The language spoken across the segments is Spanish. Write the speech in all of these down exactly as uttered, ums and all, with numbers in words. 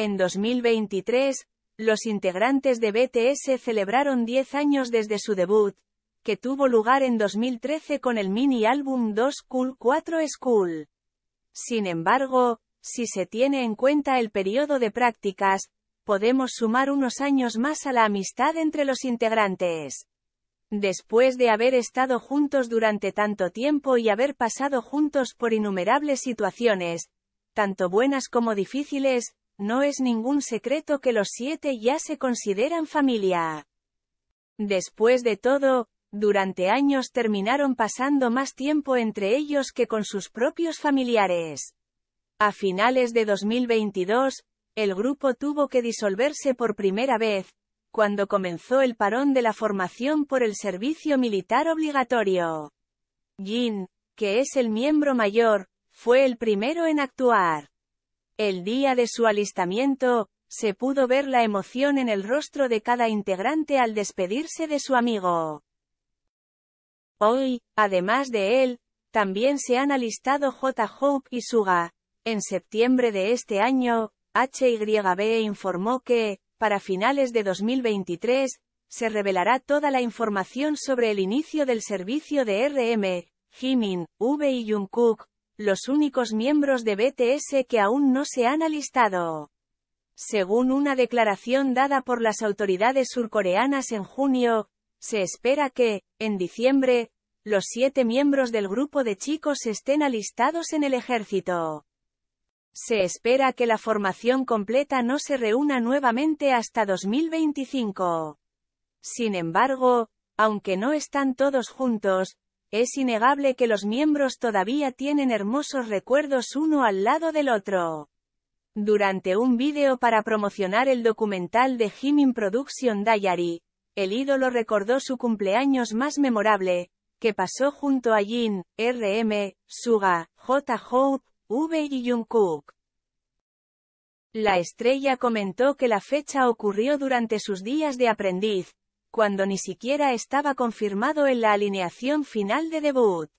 En dos mil veintitrés, los integrantes de B T S celebraron diez años desde su debut, que tuvo lugar en dos mil trece con el mini álbum dos cool cuatro school. Sin embargo, si se tiene en cuenta el periodo de prácticas, podemos sumar unos años más a la amistad entre los integrantes. Después de haber estado juntos durante tanto tiempo y haber pasado juntos por innumerables situaciones, tanto buenas como difíciles, no es ningún secreto que los siete ya se consideran familia. Después de todo, durante años terminaron pasando más tiempo entre ellos que con sus propios familiares. A finales de dos mil veintidós, el grupo tuvo que disolverse por primera vez, cuando comenzó el parón de la formación por el servicio militar obligatorio. Jin, que es el miembro mayor, fue el primero en actuar. El día de su alistamiento, se pudo ver la emoción en el rostro de cada integrante al despedirse de su amigo. Hoy, además de él, también se han alistado J. Hope y Suga. En septiembre de este año, H Y B E informó que, para finales de dos mil veintitrés, se revelará toda la información sobre el inicio del servicio de R M, Jimin, V y Jungkook, los únicos miembros de B T S que aún no se han alistado. Según una declaración dada por las autoridades surcoreanas en junio, se espera que, en diciembre, los siete miembros del grupo de chicos estén alistados en el ejército. Se espera que la formación completa no se reúna nuevamente hasta dos mil veinticinco. Sin embargo, aunque no están todos juntos, es innegable que los miembros todavía tienen hermosos recuerdos uno al lado del otro. Durante un vídeo para promocionar el documental de Jimin Production Diary, el ídolo recordó su cumpleaños más memorable, que pasó junto a Jin, R M, Suga, J. Hope, V y Jungkook. La estrella comentó que la fecha ocurrió durante sus días de aprendiz, cuando ni siquiera estaba confirmado en la alineación final de debut.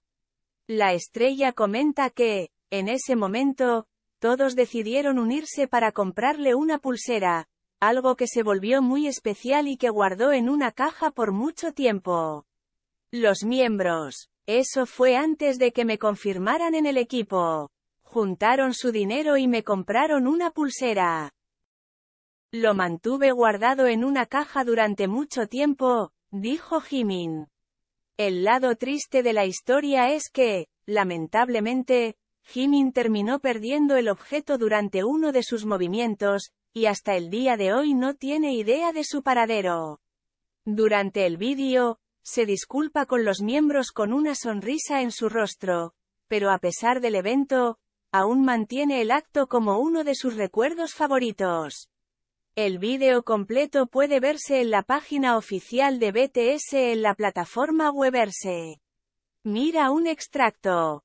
La estrella comenta que, en ese momento, todos decidieron unirse para comprarle una pulsera, algo que se volvió muy especial y que guardó en una caja por mucho tiempo. Los miembros, eso fue antes de que me confirmaran en el equipo. Juntaron su dinero y me compraron una pulsera. Lo mantuve guardado en una caja durante mucho tiempo, dijo Jimin. El lado triste de la historia es que, lamentablemente, Jimin terminó perdiendo el objeto durante uno de sus movimientos, y hasta el día de hoy no tiene idea de su paradero. Durante el vídeo, se disculpa con los miembros con una sonrisa en su rostro, pero a pesar del evento, aún mantiene el acto como uno de sus recuerdos favoritos. El vídeo completo puede verse en la página oficial de B T S en la plataforma Weverse. Mira un extracto.